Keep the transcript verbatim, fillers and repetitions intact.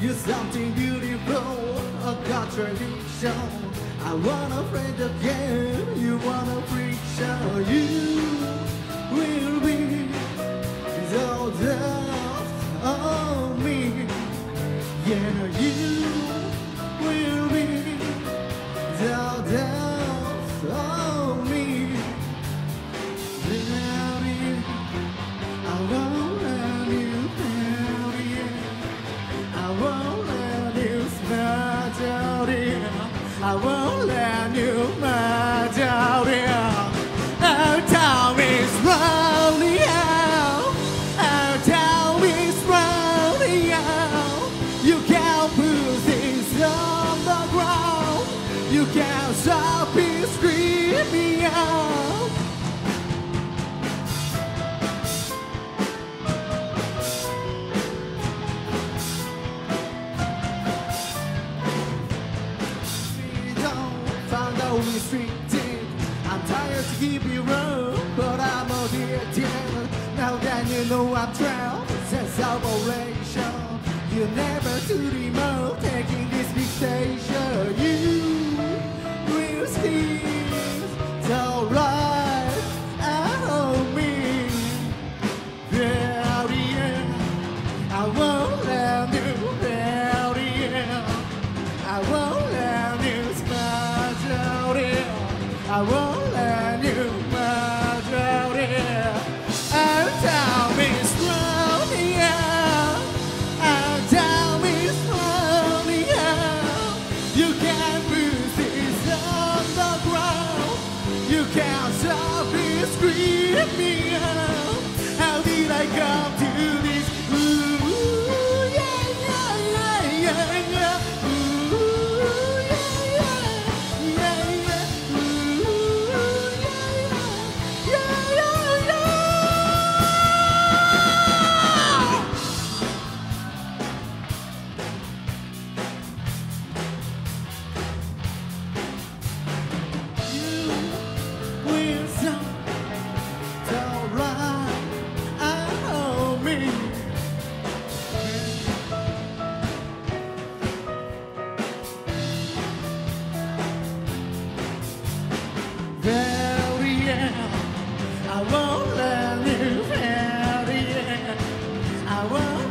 You're something beautiful, a contradiction. I wanna play the game, you wanna freak show. You will be the death of me. Yeah, you will be the death of me. Baby, I won't let you fail me. I won't let you smile in. I won't let you smile in. Our town is rolling out. Our town is rolling out. You can't put things on the ground. You can't stop me screaming out. Restricted. I'm tired to keep you wrong, but I'm addicted. Now that you know I'm trapped, sense of operation. You never too remote, taking this big station. You will see the light out of me. Very end, I won't let you. Very end, I won't let you smile. I won't let you march out here. Our town is rolling out. Our town is rolling out. You can't put this on the ground. You can't stop me screaming out. How did I come to this? Ooh, yeah, yeah, yeah, yeah. I won't let you fail, yeah. I won't.